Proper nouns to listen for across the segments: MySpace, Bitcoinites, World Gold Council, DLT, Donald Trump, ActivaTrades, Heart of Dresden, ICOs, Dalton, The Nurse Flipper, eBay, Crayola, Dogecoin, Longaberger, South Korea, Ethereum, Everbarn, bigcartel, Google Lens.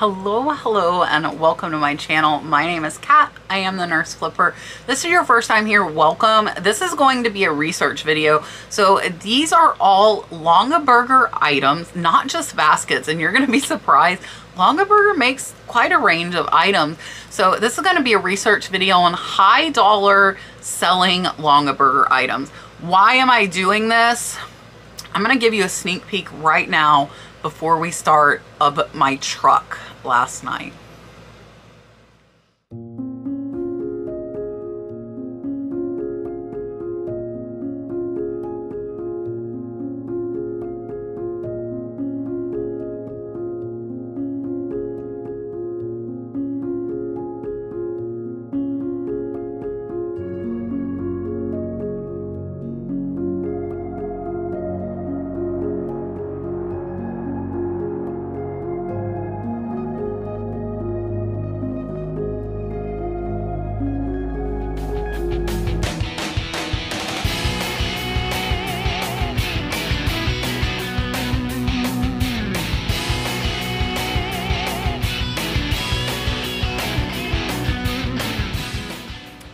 Hello and welcome to my channel. My name is Kat. I am the Nurse Flipper. This is your first time here, welcome. This is going to be a research video. So these are all Longaberger items, not just baskets, and you're going to be surprised. Longaberger makes quite a range of items. So this is going to be a research video on high dollar selling Longaberger items. Why am I doing this? I'm going to give you a sneak peek right now before we start of my truck last night.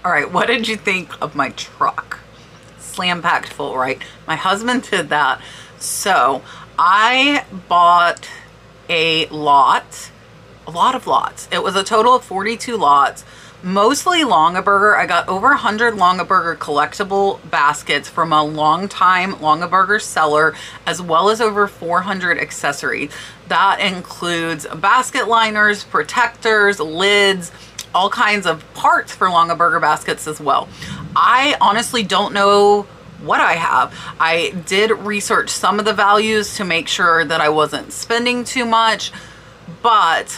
All right, what did you think of my truck? Slam packed full, right? My husband did that. So I bought a lot of lots. It was a total of 42 lots, mostly Longaberger. I got over 100 Longaberger collectible baskets from a long-time Longaberger seller, as well as over 400 accessories. That includes basket liners, protectors, lids, all kinds of parts for Longaberger baskets as well. I honestly don't know what I have. I did research some of the values to make sure that I wasn't spending too much, but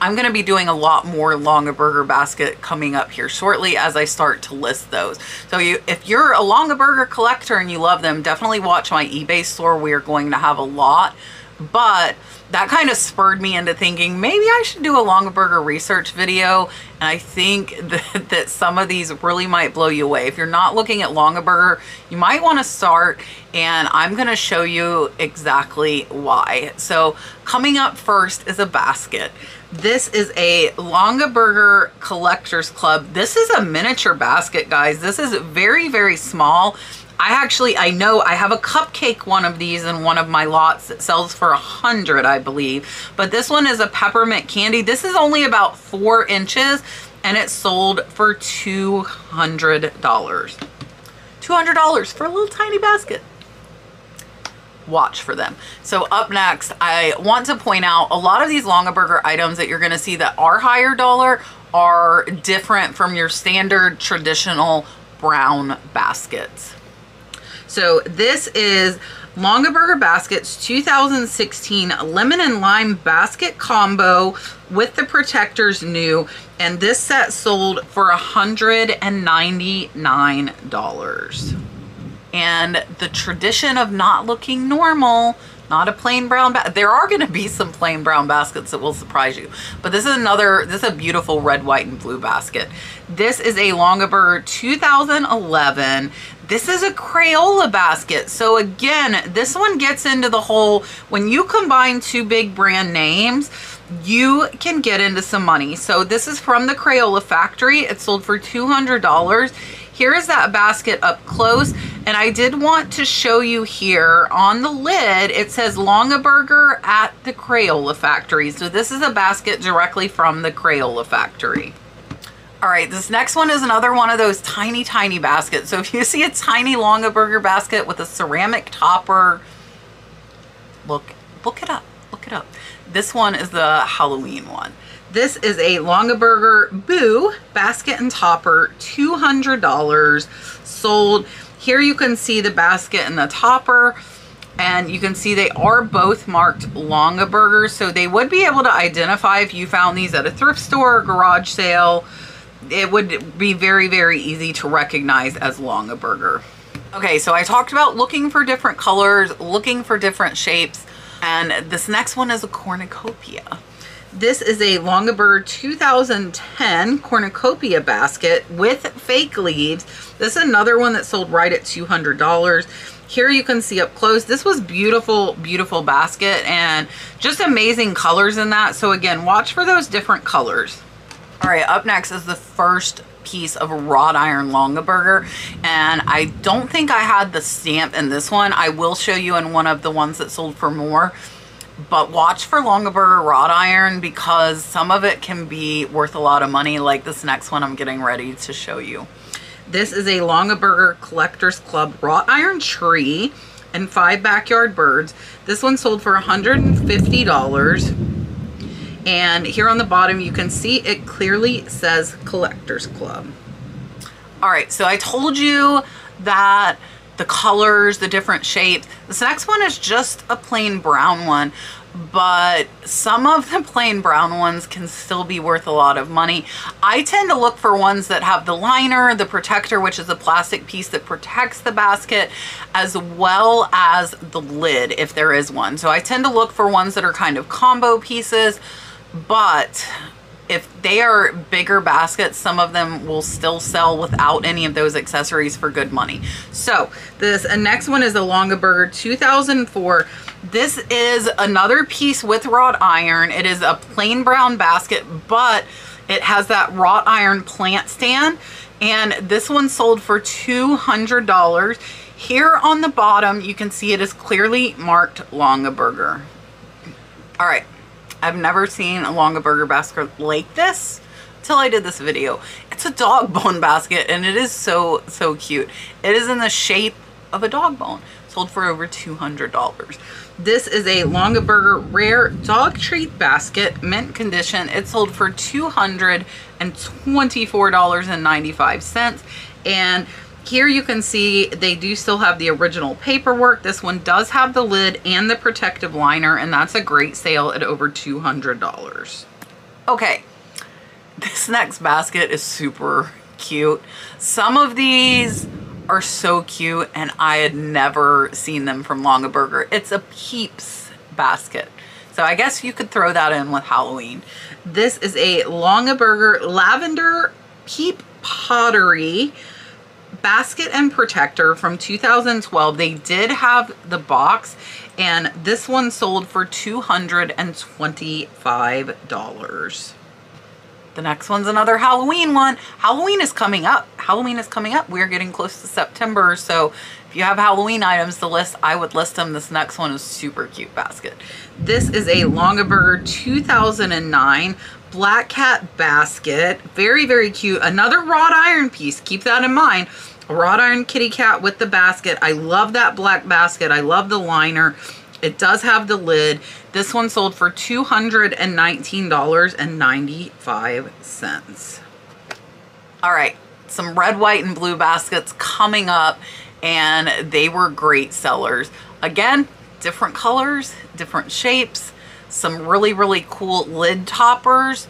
I'm going to be doing a lot more Longaberger basket coming up here shortly as I start to list those. So if you're a Longaberger collector and you love them, definitely watch my eBay store. We are going to have a lot, but that kind of spurred me into thinking maybe I should do a Longaberger research video. And I think that some of these really might blow you away. If you're not looking at Longaberger, you might want to start, and I'm going to show you exactly why. So coming up first is a basket. This is a Longaberger Collectors Club. This is a miniature basket, guys. This is very, very small. I know I have a cupcake one of these in one of my lots that sells for 100, I believe, but this one is a peppermint candy. This is only about 4 inches and it sold for $200. $200 for a little tiny basket. Watch for them. So up next, I want to point out a lot of these Longaberger items that you're going to see that are higher dollar are different from your standard traditional brown baskets. So this is Longaberger Baskets 2016 Lemon and Lime Basket Combo with the protectors new, and this set sold for $199. And the tradition of not looking normal, not a plain brown basket. There are going to be some plain brown baskets that will surprise you, but this is another, this is a beautiful red, white, and blue basket. This is a Longaberger 2011. This is a Crayola basket. So again, this one gets into the whole, when you combine two big brand names, you can get into some money. So this is from the Crayola factory. It sold for $200. Here is that basket up close. And I did want to show you here on the lid, it says Longaberger at the Crayola factory. So this is a basket directly from the Crayola factory. All right, this next one is another one of those tiny, tiny baskets. So if you see a tiny Longaberger basket with a ceramic topper, look it up, look it up. This one is the Halloween one. This is a Longaberger Boo basket and topper, $200 sold. Here you can see the basket and the topper, and you can see they are both marked Longaberger. So they would be able to identify if you found these at a thrift store or garage sale. It would be very, very easy to recognize as Longaberger. Okay, so I talked about looking for different colors, looking for different shapes, and this next one is a cornucopia. This is a Longaberger 2010 cornucopia basket with fake leaves. This is another one that sold right at $200. Here you can see up close. This was beautiful, beautiful basket and just amazing colors in that. So again, watch for those different colors. All right, up next is the first piece of wrought iron Longaberger, and I don't think I had the stamp in this one. I will show you in one of the ones that sold for more, but watch for Longaberger wrought iron because some of it can be worth a lot of money, like this next one I'm getting ready to show you. This is a Longaberger Collectors Club wrought iron tree and 5 backyard birds. This one sold for $150. And here on the bottom, you can see it clearly says Collectors Club. All right, so I told you that the colors, the different shapes. This next one is just a plain brown one, but some of the plain brown ones can still be worth a lot of money. I tend to look for ones that have the liner, the protector, which is a plastic piece that protects the basket, as well as the lid, if there is one. So I tend to look for ones that are kind of combo pieces, but if they are bigger baskets, some of them will still sell without any of those accessories for good money. So this next one is the Longaberger 2004. This is another piece with wrought iron. It is a plain brown basket, but it has that wrought iron plant stand. And this one sold for $200. Here on the bottom, you can see it is clearly marked Longaberger. All right. I've never seen a Longaberger basket like this until I did this video. It's a dog bone basket and it is so, so cute. It is in the shape of a dog bone. Sold for over $200. This is a Longaberger Rare Dog Treat Basket, mint condition. It sold for $224.95. And here you can see they do still have the original paperwork. This one does have the lid and the protective liner, and that's a great sale at over $200. Okay, this next basket is super cute. Some of these are so cute, and I had never seen them from Longaberger. It's a Peeps basket. So I guess you could throw that in with Halloween. This is a Longaberger Lavender Peep Pottery basket and protector from 2012. They did have the box, and this one sold for $225. The next one's another Halloween one. Halloween is coming up. Halloween is coming up. We're getting close to September, so if you have Halloween items to list, I would list them. This next one is super cute basket. This is a Longaberger 2009 Black Cat basket. Very, very cute. Another wrought iron piece. Keep that in mind. A wrought iron kitty cat with the basket. I love that black basket. I love the liner. It does have the lid. This one sold for $219.95. All right, some red, white, and blue baskets coming up, and they were great sellers. Again, different colors, different shapes. Some really, really cool lid toppers.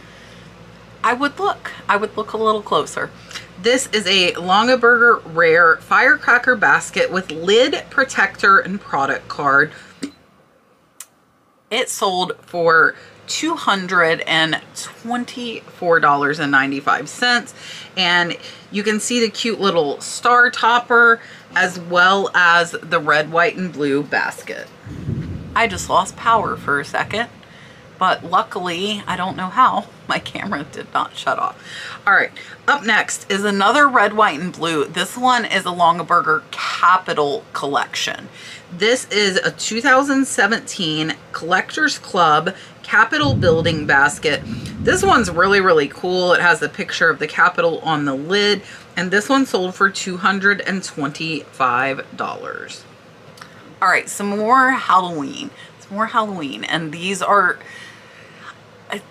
I would look a little closer. This is a Longaberger Rare Firecracker basket with lid, protector, and product card. It sold for $224.95. And you can see the cute little star topper as well as the red, white, and blue basket. I just lost power for a second, but luckily, I don't know how, my camera did not shut off. All right, up next is another red, white, and blue. This one is a Longaberger Capital Collection. This is a 2017 Collectors Club Capitol Building Basket. This one's really, really cool. It has the picture of the Capitol on the lid, and this one sold for $225. All right, some more Halloween. It's more Halloween, and these are,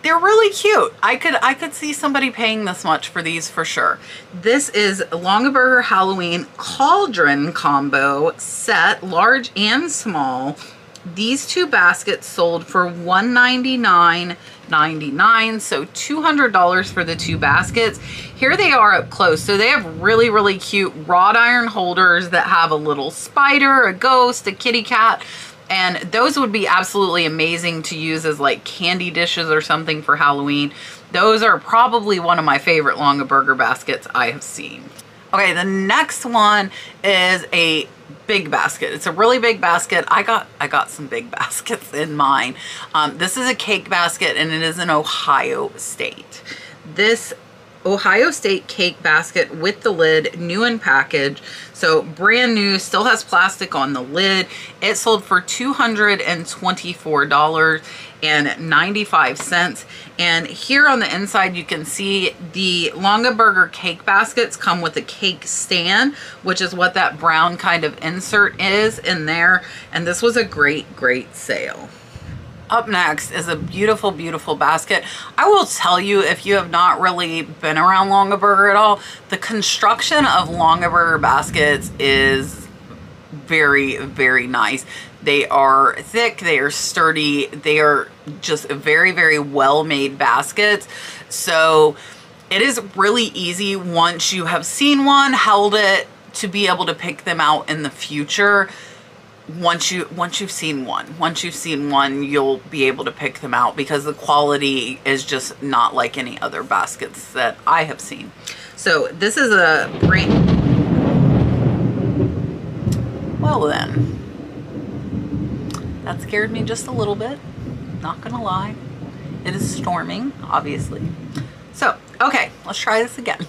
they're really cute. I could see somebody paying this much for these for sure. This is Longaberger Halloween Cauldron Combo Set, large and small. These two baskets sold for $199.99, so $200 for the two baskets. Here they are up close. So they have really, really cute wrought iron holders that have a little spider, a ghost, a kitty cat, and those would be absolutely amazing to use as like candy dishes or something for Halloween. Those are probably one of my favorite Longaberger baskets I have seen. Okay, the next one is a big basket. It's a really big basket. I got some big baskets in mine. This is a cake basket, and it is in Ohio State. This Ohio State cake basket with the lid, new in package, so brand new, still has plastic on the lid. It sold for $224.95, and here on the inside you can see the Longaberger cake baskets come with a cake stand, which is what that brown kind of insert is in there, and this was a great sale. Up next is a beautiful basket. I will tell you, if you have not really been around Longaberger at all, the construction of Longaberger baskets is very nice. They are thick, they are sturdy, they are just very well made baskets. So it is really easy, once you have seen one, held it, to be able to pick them out in the future. Once you've seen one, you'll be able to pick them out, because the quality is just not like any other baskets that I have seen. So this is a brand. Well then, that scared me just a little bit, not gonna lie. It is storming, obviously. So, okay, let's try this again.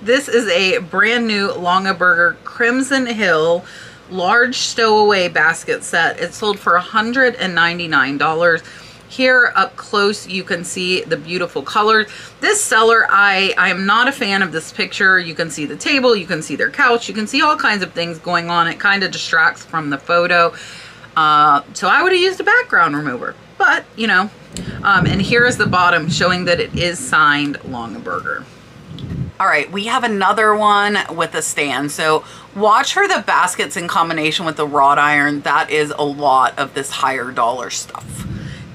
This is a brand new Longaberger Crimson Hill large stowaway basket set. It sold for $199. Here up close you can see the beautiful colors. This seller, I am not a fan of this picture. You can see the table, you can see their couch, you can see all kinds of things going on. It kind of distracts from the photo, so I would have used a background remover, but you know. And here is the bottom showing that it is signed Longaberger. All right, we have another one with a stand. So watch for the baskets in combination with the wrought iron. That is a lot of this higher dollar stuff.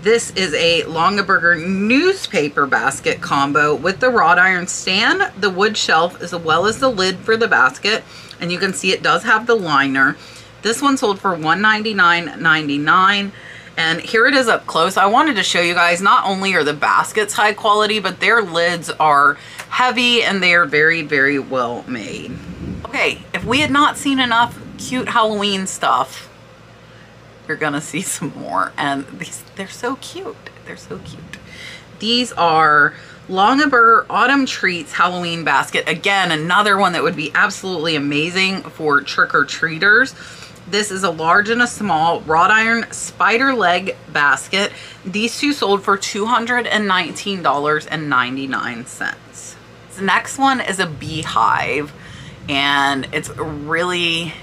This is a Longaberger newspaper basket combo with the wrought iron stand, the wood shelf, as well as the lid for the basket. And you can see it does have the liner. This one sold for $199.99. And here it is up close. I wanted to show you guys, not only are the baskets high quality, but their lids are heavy and they are very well made. Okay, if we had not seen enough cute Halloween stuff, you're gonna see some more. And these, they're so cute, they're so cute. These are Longaberger Autumn Treats Halloween basket. Again, another one that would be absolutely amazing for trick-or-treaters. This is a large and a small wrought iron spider leg basket. These two sold for $219.99. The next one is a beehive, and it's really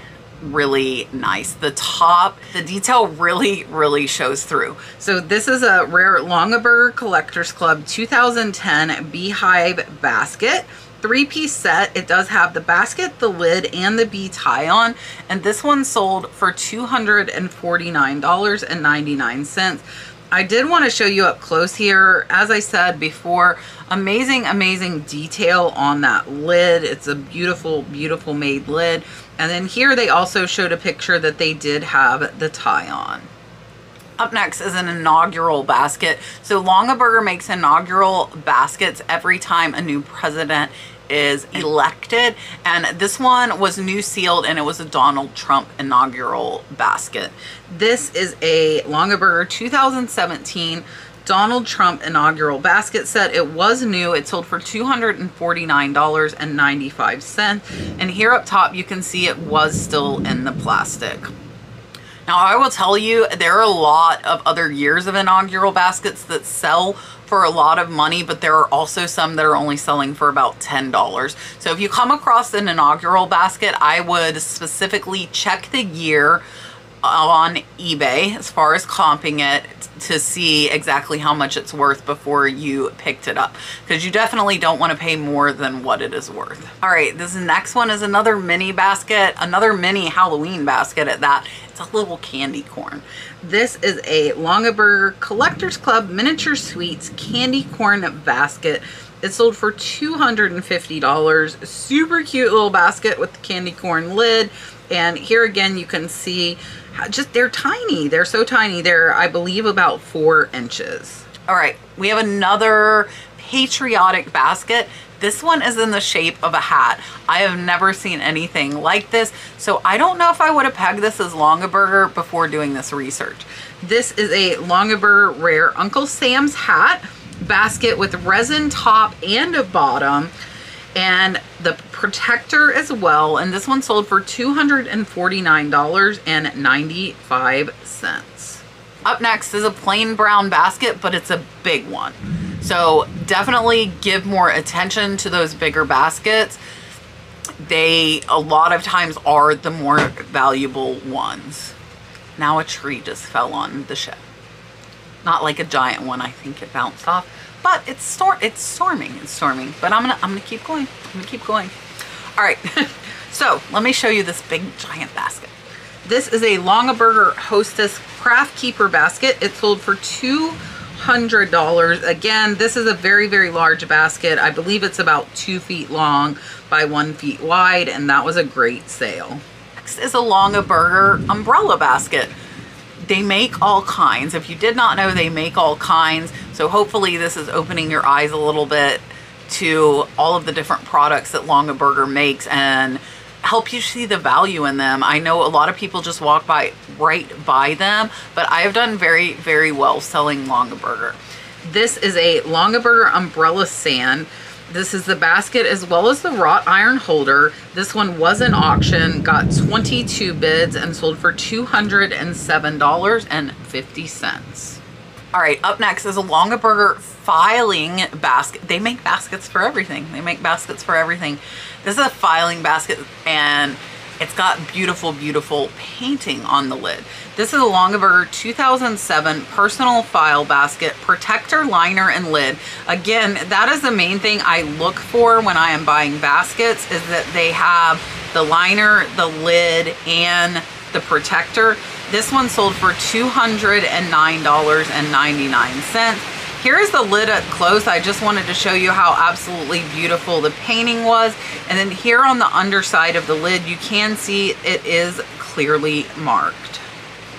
nice. The top, the detail really shows through. So this is a rare Longaberger Collectors Club 2010 beehive basket. Three-piece set. It does have the basket, the lid, and the bee tie-on, and this one sold for $249.99. I did want to show you up close here. As I said before, amazing detail on that lid. It's a beautiful made lid. And then here they also showed a picture that they did have the tie-on. Up next is an inaugural basket. So Longaberger makes inaugural baskets every time a new president is elected, and this one was new sealed, and it was a Donald Trump inaugural basket. This is a Longaberger 2017 Donald Trump inaugural basket set. It was new. It sold for $249.95, and here up top you can see it was still in the plastic. Now, I will tell you, there are a lot of other years of inaugural baskets that sell for a lot of money, but there are also some that are only selling for about $10. So if you come across an inaugural basket, I would specifically check the year on eBay as far as comping it to see exactly how much it's worth before you picked it up, because you definitely don't want to pay more than what it is worth. All right, this next one is another mini basket, another mini Halloween basket at that. It's a little candy corn. This is a Longaberger Collectors Club Miniature Sweets candy corn basket. It sold for $250. Super cute little basket with the candy corn lid. And here again, you can see just they're tiny. They're so tiny. They're, I believe, about 4 inches. All right, we have another patriotic basket. This one is in the shape of a hat. I have never seen anything like this, so I don't know if I would have pegged this as Longaberger before doing this research. This is a Longaberger Rare Uncle Sam's hat basket with resin top and a bottom and the protector as well, and this one sold for $249.95. Up next is a plain brown basket, but it's a big one. So definitely give more attention to those bigger baskets. They a lot of times are the more valuable ones. Now a tree just fell on the ship. Not like a giant one, I think it bounced off, but it's storming, but I'm gonna keep going. All right, so let me show you this big giant basket. This is a Longaberger Hostess Craft Keeper basket. It sold for $200. Again, this is a very, very large basket. I believe it's about 2 feet long by 1 foot wide, and that was a great sale. Next is a Longaberger umbrella basket. They make all kinds. If you did not know, they make all kinds. So hopefully this is opening your eyes a little bit to all of the different products that Longaberger makes and help you see the value in them. I know a lot of people just walk by right by them, but I have done very, very well selling Longaberger. This is a Longaberger umbrella stand. This is the basket as well as the wrought iron holder. This one was an auction, got 22 bids and sold for $207.50. All right, up next is a Longaberger filing basket. They make baskets for everything. This is a filing basket, and it's got beautiful, beautiful painting on the lid. This is a Longaberger 2007 personal file basket, protector, liner, and lid. Again, that is the main thing I look for when I am buying baskets, is that they have the liner, the lid, and the protector. This one sold for $209.99. Here is the lid up close. I just wanted to show you how absolutely beautiful the painting was. And then here on the underside of the lid, you can see it is clearly marked.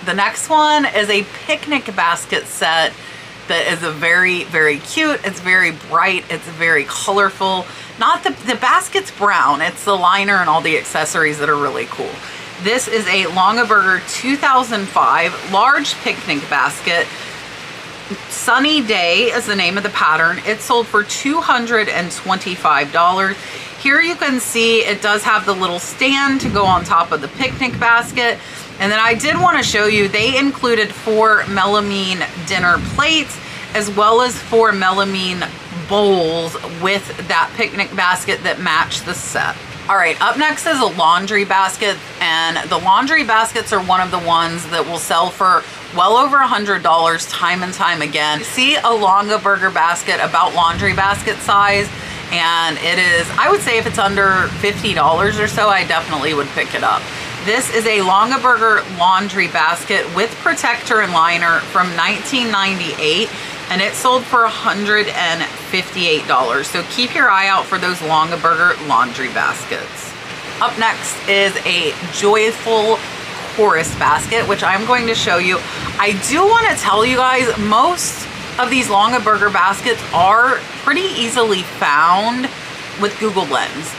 The next one is a picnic basket set that is a very, very cute. It's very bright. It's very colorful. Not the basket's brown. It's the liner and all the accessories that are really cool. This is a Longaberger 2005 large picnic basket. Sunny Day is the name of the pattern. It sold for $225. Here you can see it does have the little stand to go on top of the picnic basket. And then I did want to show you, they included 4 melamine dinner plates as well as 4 melamine bowls with that picnic basket that matched the set. All right, up next is a laundry basket, and the laundry baskets are one of the ones that will sell for well over $100 time and time again. See a Longaberger basket about laundry basket size, and it is, I would say if it's under $50 or so, I definitely would pick it up. This is a Longaberger laundry basket with protector and liner from 1998. And it sold for $158. So keep your eye out for those Longaberger laundry baskets. Up next is a joyful chorus basket, which I'm going to show you. I do want to tell you guys, most of these Longaberger baskets are pretty easily found with Google Lens,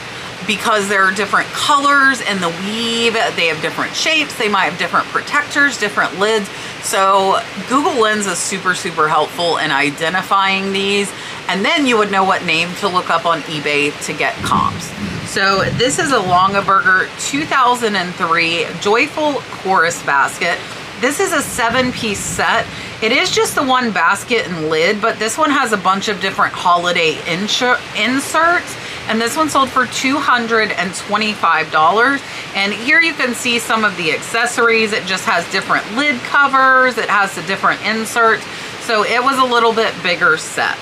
because there are different colors in the weave, they have different shapes, they might have different protectors, different lids. So Google Lens is super, super helpful in identifying these. And then you would know what name to look up on eBay to get comps. So this is a Longaberger 2003 Joyful Chorus Basket. This is a 7-piece set. It is just the one basket and lid, but this one has a bunch of different holiday inserts. And this one sold for $225. And here you can see some of the accessories. It just has different lid covers. It has the different inserts. So it was a little bit bigger set.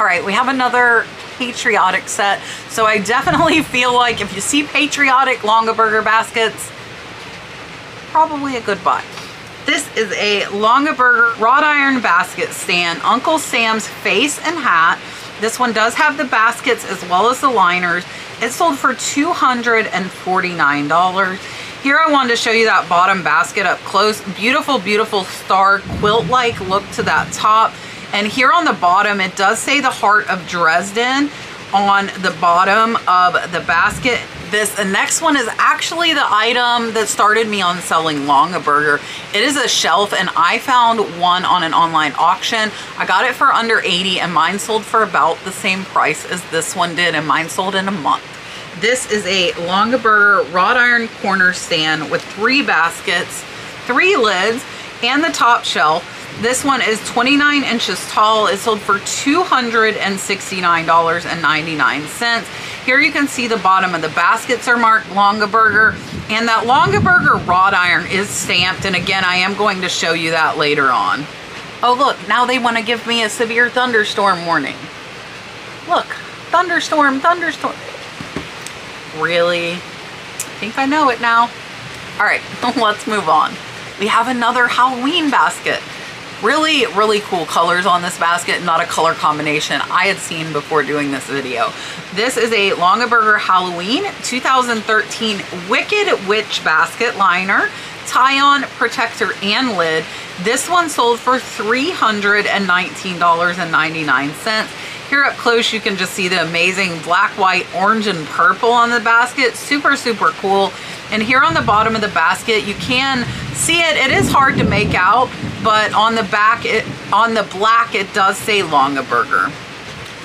All right, we have another patriotic set. So I definitely feel like if you see patriotic Longaberger baskets, probably a good buy. This is a Longaberger wrought iron basket stand, Uncle Sam's face and hat. This one does have the baskets as well as the liners. It sold for $249. Here I wanted to show you that bottom basket up close. Beautiful, beautiful star quilt-like look to that top. And here on the bottom, it does say the Heart of Dresden. on the bottom of the basket. This next one is actually the item that started me on selling Longaberger. It is a shelf, and I found one on an online auction. I got it for under 80 and mine sold for about the same price as this one did, and mine sold in a month. This is a Longaberger wrought iron corner stand with 3 baskets, 3 lids, and the top shelf. This one is 29 inches tall. It sold for $269.99. Here you can see the bottom of the baskets are marked Longaberger, and that Longaberger wrought iron is stamped. And again, I am going to show you that later on. Oh, look, now they want to give me a severe thunderstorm warning. Look, thunderstorm, thunderstorm. Really? I think I know it now. All right, let's move on. We have another Halloween basket. Really, really cool colors on this basket, not a color combination I had seen before doing this video. This is a Longaberger Halloween 2013 Wicked Witch basket liner, tie-on, protector, and lid. This one sold for $319.99. Here up close, you can just see the amazing black, white, orange, and purple on the basket. Super, super cool. And here on the bottom of the basket, you can see it. It is hard to make out, but on the back, on the black, it does say Longaberger.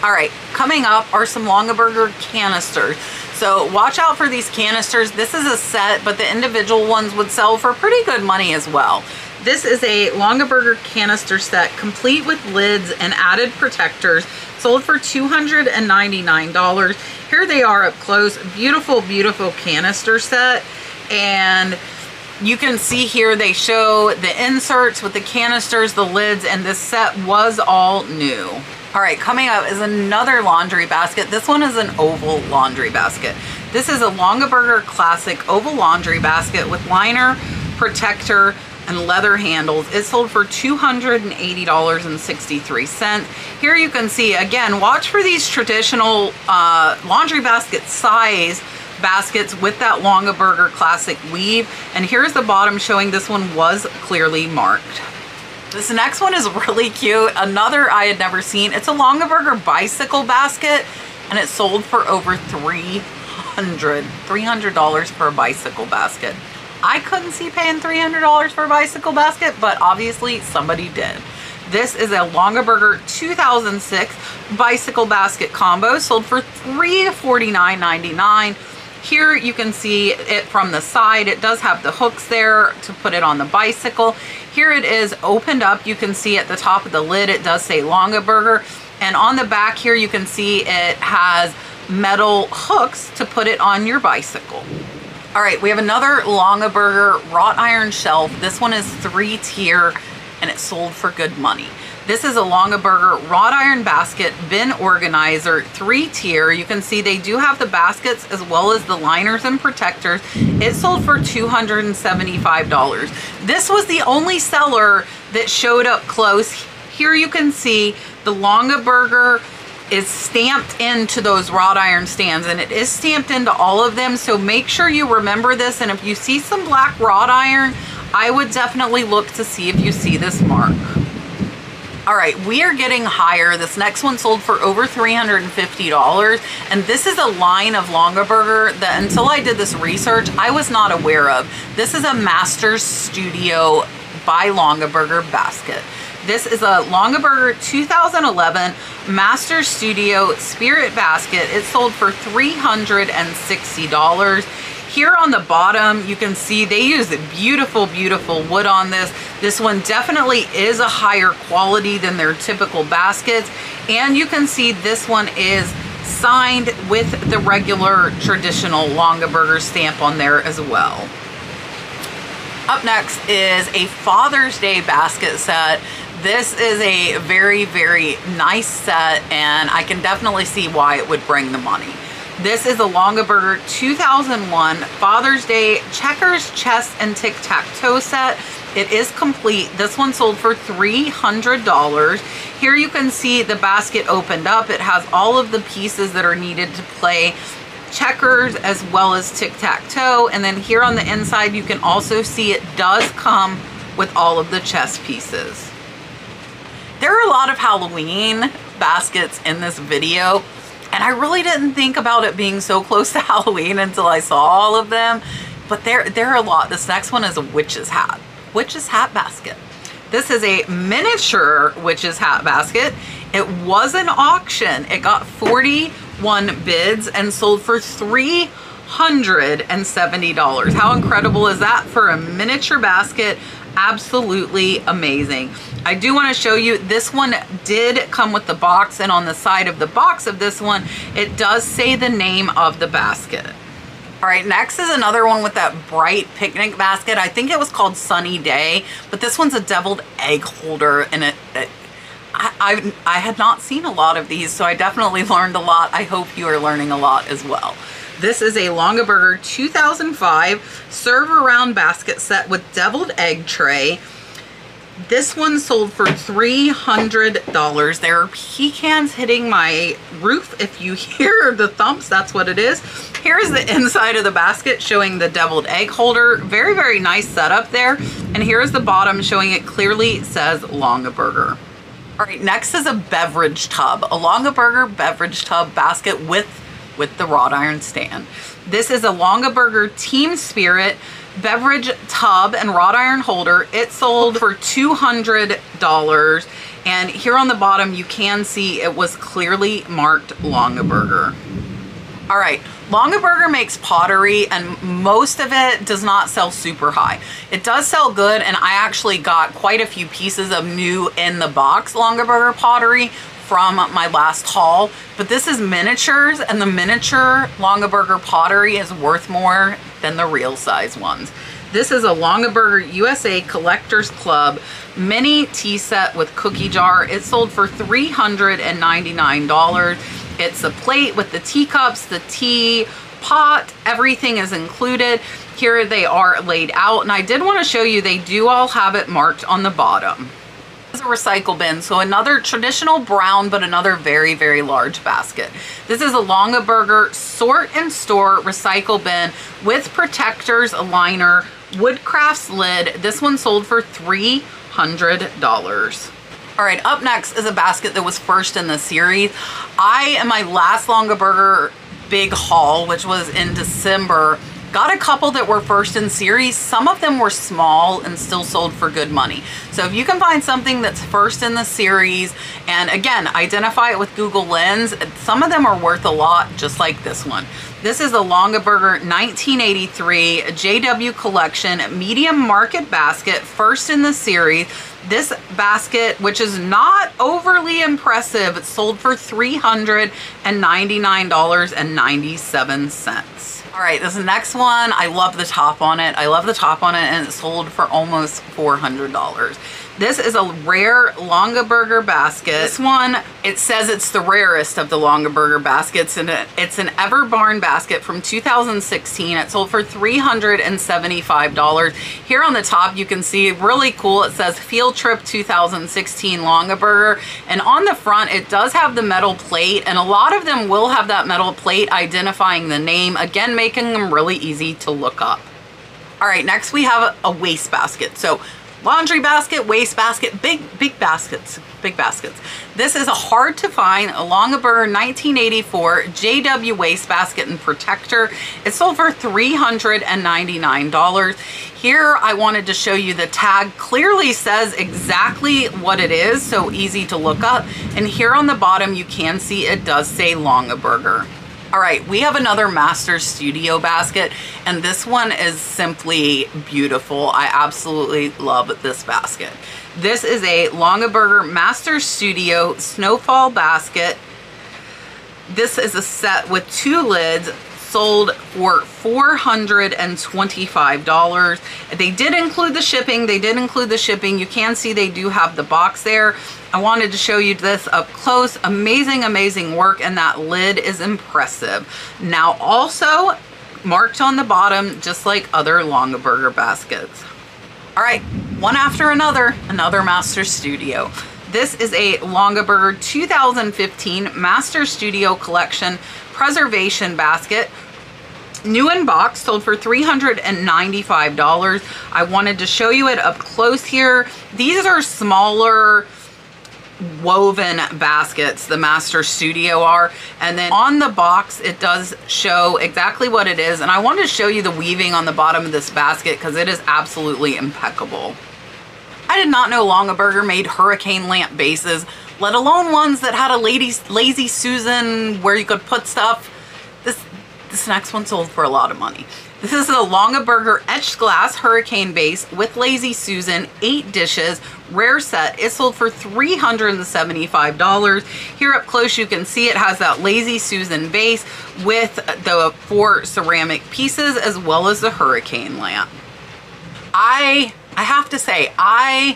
All right, coming up are some Longaberger canisters. So watch out for these canisters. This is a set, but the individual ones would sell for pretty good money as well. This is a Longaberger canister set, complete with lids and added protectors, sold for $299. Here they are up close. Beautiful, beautiful canister set. And you can see here they show the inserts with the canisters, the lids, and this set was all new. All right, coming up is another laundry basket. This one is an oval laundry basket. This is a Longaberger Classic oval laundry basket with liner, protector, and leather handles. It sold for $280.63. Here you can see, again, watch for these traditional laundry basket size baskets with that Longaberger Classic weave. And here's the bottom showing this one was clearly marked. This next one is really cute. Another I had never seen. It's a Longaberger bicycle basket, and it sold for over $300 for a bicycle basket. I couldn't see paying $300 for a bicycle basket, but obviously somebody did. This is a Longaberger 2006 bicycle basket combo, sold for $349.99. Here you can see it from the side. It does have the hooks there to put it on the bicycle. Here it is opened up. You can see at the top of the lid, it does say Longaberger. And on the back here, you can see it has metal hooks to put it on your bicycle. All right, we have another Longaberger wrought iron shelf. This one is 3-tier and it sold for good money. This is a Longaberger wrought iron basket bin organizer, 3-tier. You can see they do have the baskets as well as the liners and protectors. It sold for $275. This was the only seller that showed up close. Here you can see the Longaberger is stamped into those wrought iron stands, and it is stamped into all of them, so make sure you remember this. And if you see some black wrought iron, I would definitely look to see if you see this mark. All right, we are getting higher. This next one sold for over $350, and this is a line of Longaberger that until I did this research, I was not aware of. This is a Master's Studio by Longaberger basket. This is a Longaberger 2011 Master Studio Spirit Basket. It sold for $360. Here on the bottom, you can see they use beautiful, beautiful wood on this. This one definitely is a higher quality than their typical baskets. And you can see this one is signed with the regular traditional Longaberger stamp on there as well. Up next is a Father's Day basket set. This is a very, very nice set, and I can definitely see why it would bring the money. This is a Longaberger 2001 Father's Day checkers, chess, and tic-tac-toe set. It is complete. This one sold for $300. Here you can see the basket opened up. It has all of the pieces that are needed to play checkers as well as tic-tac-toe. And then here on the inside, you can also see it does come with all of the chess pieces. There are a lot of Halloween baskets in this video. And I really didn't think about it being so close to Halloween until I saw all of them. But there are a lot. This next one is a witch's hat. Witch's hat basket. This is a miniature witch's hat basket. It was an auction. It got 41 bids and sold for $370. How incredible is that for a miniature basket? Absolutely amazing. I do want to show you, this one did come with the box, and on the side of the box of this one, it does say the name of the basket. All right, next is another one with that bright picnic basket. I think it was called Sunny Day, but this one's a deviled egg holder, and I had not seen a lot of these, so I definitely learned a lot. I hope you are learning a lot as well. This is a Longaberger 2005 serve around basket set with deviled egg tray. This one sold for $300. There are pecans hitting my roof. If you hear the thumps, that's what it is. Here's the inside of the basket showing the deviled egg holder. Very, very nice setup there. And here's the bottom showing it clearly says Longaberger. All right, next is a beverage tub, a Longaberger beverage tub basket with the wrought iron stand. This is a Longaberger Team Spirit beverage tub and wrought iron holder. It sold for $200, and here on the bottom you can see it was clearly marked Longaberger. All right, Longaberger makes pottery, and most of it does not sell super high. It does sell good, and I actually got quite a few pieces of new in the box Longaberger pottery from my last haul, but this is miniatures, and the miniature Longaberger pottery is worth more than the real size ones. This is a Longaberger USA Collectors Club mini tea set with cookie jar. It sold for $399. It's a plate with the teacups, the tea pot, everything is included. Here they are laid out, and I did want to show you they do all have it marked on the bottom. Is a recycle bin, so another traditional brown, but another very, very large basket. This is a Longaberger sort and store recycle bin with protectors, a liner, Woodcraft's lid. This one sold for $300. All right, up next is a basket that was first in the series. In my last Longaberger big haul, which was in December, got a couple that were first in series. Some of them were small and still sold for good money. So if you can find something that's first in the series, and again, identify it with Google Lens, some of them are worth a lot, just like this one. This is the Longaberger 1983 JW Collection Medium Market Basket, first in the series. This basket, which is not overly impressive, sold for $399.97. All right, this next one, I love the top on it. I love the top on it, and it sold for almost $400. This is a rare Longaberger basket. This one, it says it's the rarest of the Longaberger baskets, and it's an Everbarn basket from 2016. It sold for $375. Here on the top, you can see really cool. It says Field Trip 2016 Longaberger, and on the front, it does have the metal plate, and a lot of them will have that metal plate identifying the name, again, making them really easy to look up. All right, next we have a wastebasket. So laundry basket, wastebasket, big baskets. This is a hard to find Longaberger 1984 JW wastebasket and protector. It sold for $399. Here I wanted to show you the tag clearly says exactly what it is, so easy to look up. And here on the bottom you can see it does say Longaberger. All right, we have another Master Studio basket, and this one is simply beautiful. I absolutely love this basket. This is a Longaberger Master Studio Snowfall basket. This is a set with two lids, sold for $425. They did include the shipping. You can see they do have the box there. I wanted to show you this up close. Amazing, amazing work, and that lid is impressive. Now also marked on the bottom, just like other Longaberger baskets. All right, one after another, another Master Studio. This is a Longaberger 2015 Master Studio Collection Preservation Basket. New in box, sold for $395. I wanted to show you it up close here. These are smaller woven baskets the Master Studio are. And then on the box it does show exactly what it is, and I wanted to show you the weaving on the bottom of this basket because it is absolutely impeccable. I did not know Longaberger made hurricane lamp bases, let alone ones that had a lazy Susan where you could put stuff. This next one sold for a lot of money. This is a Longaberger etched glass hurricane base with Lazy Susan, 8 dishes, rare set. It sold for $375. Here up close you can see it has that Lazy Susan base with the 4 ceramic pieces as well as the hurricane lamp. I have to say, I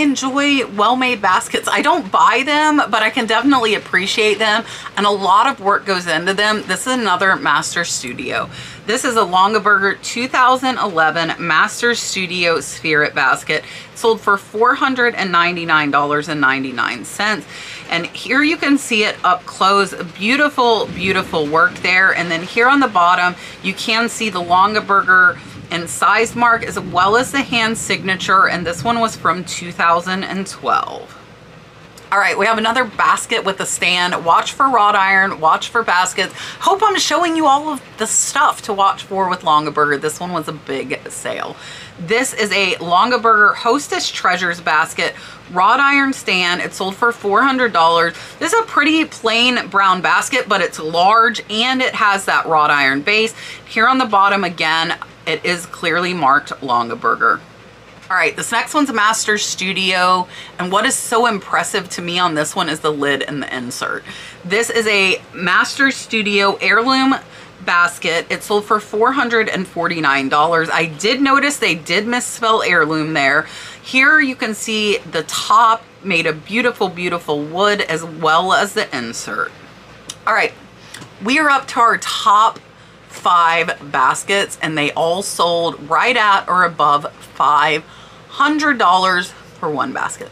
enjoy well-made baskets. I don't buy them, but I can definitely appreciate them, and a lot of work goes into them. This is another Master Studio. This is a Longaberger 2011 Master Studio Spirit Basket. It sold for $499.99. And here you can see it up close. Beautiful, beautiful work there. And then here on the bottom, you can see the Longaberger and size mark as well as the hand signature, and this one was from 2012. All right, we have another basket with a stand. Watch for wrought iron, watch for baskets. Hope I'm showing you all of the stuff to watch for with Longaberger. This one was a big sale. This is a Longaberger Hostess Treasures basket, wrought iron stand. It sold for $400. This is a pretty plain brown basket, but it's large and it has that wrought iron base. Here on the bottom again, it is clearly marked Longaberger. All right, this next one's Master Studio, and what is so impressive to me on this one is the lid and the insert. This is a Master Studio heirloom basket. It sold for $449. I did notice they did misspell heirloom there. Here you can see the top made of beautiful, beautiful wood as well as the insert. All right, we are up to our top 5 baskets, and they all sold right at or above $500 for one basket.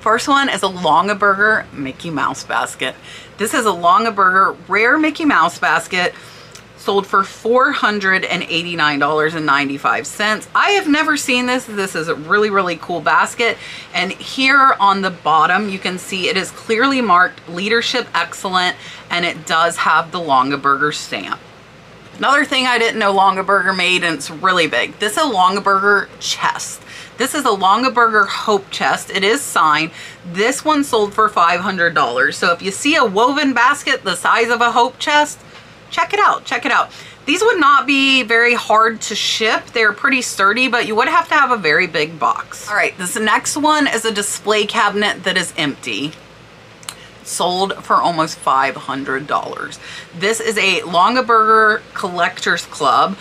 First one is a Longaberger Mickey Mouse basket. This is a Longaberger rare Mickey Mouse basket, sold for $489.95. I have never seen this. This is a really, really cool basket. And here on the bottom, you can see it is clearly marked Leadership Excellent, and it does have the Longaberger stamp. Another thing I didn't know Longaberger made, and it's really big. This is a Longaberger chest. This is a Longaberger Hope chest. It is signed. This one sold for $500. So if you see a woven basket the size of a Hope chest, check it out. Check it out. These would not be very hard to ship. They're pretty sturdy, but you would have to have a very big box. All right, this next one is a display cabinet that is empty. Sold for almost $500. This is a Longaberger Collectors Club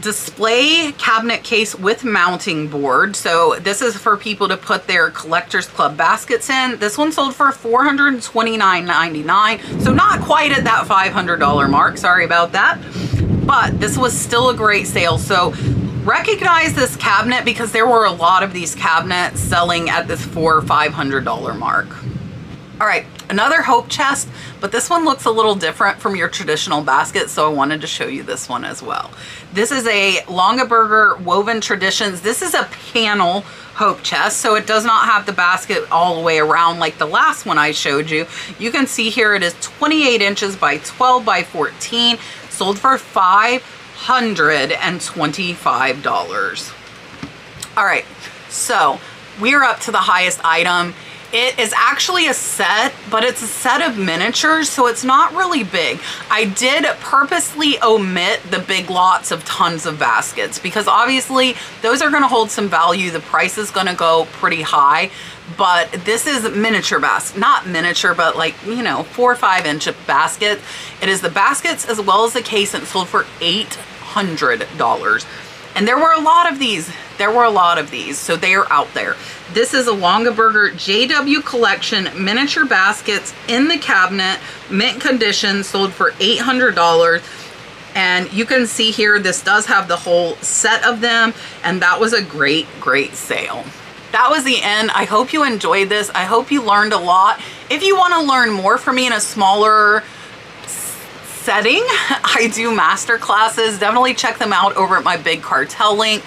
display cabinet case with mounting board. So this is for people to put their Collectors Club baskets in. This one sold for $429.99, so not quite at that $500 mark, sorry about that, but this was still a great sale. So recognize this cabinet because there were a lot of these cabinets selling at this $400 or $500 mark. All right, another Hope chest, but this one looks a little different from your traditional basket, so I wanted to show you this one as well. This is a Longaberger Woven Traditions. This is a panel Hope chest, so it does not have the basket all the way around like the last one I showed you. You can see here it is 28 inches by 12 by 14, sold for $525. All right, so we're up to the highest item. It is actually a set, but it's a set of miniatures, so it's not really big. I did purposely omit the big lots of tons of baskets because obviously those are going to hold some value. The price is going to go pretty high, but this is miniature basket, not miniature, but like, you know, 4 or 5 inch basket. It is the baskets as well as the case, and sold for $800. And there were a lot of these. There were a lot of these, so they are out there. This is a Longaberger JW Collection miniature baskets in the cabinet, mint condition, sold for $800. And you can see here, this does have the whole set of them, and that was a great, great sale. That was the end. I hope you enjoyed this. I hope you learned a lot. If you want to learn more from me in a smaller setting, I do master classes. Definitely check them out over at my Big Cartel link.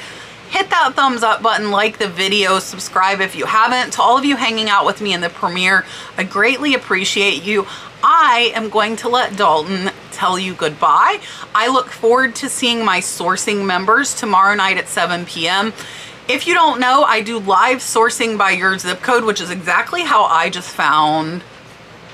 Hit that thumbs up button, like the video, subscribe if you haven't. To all of you hanging out with me in the premiere, I greatly appreciate you. I am going to let Dalton tell you goodbye. I look forward to seeing my sourcing members tomorrow night at 7 p.m. If you don't know, I do live sourcing by your zip code, which is exactly how I just found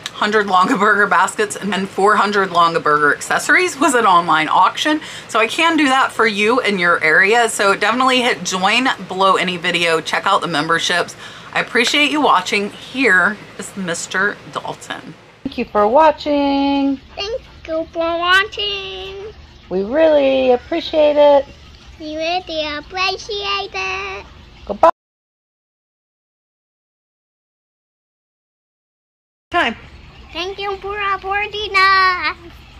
100 Longaberger baskets and 400 Longaberger accessories was an online auction. So I can do that for you in your area. So definitely hit join below any video. Check out the memberships. I appreciate you watching. Here is Mr. Dalton. Thank you for watching. Thank you for watching. We really appreciate it. We really appreciate it. Goodbye. Time. Thank you for supporting us.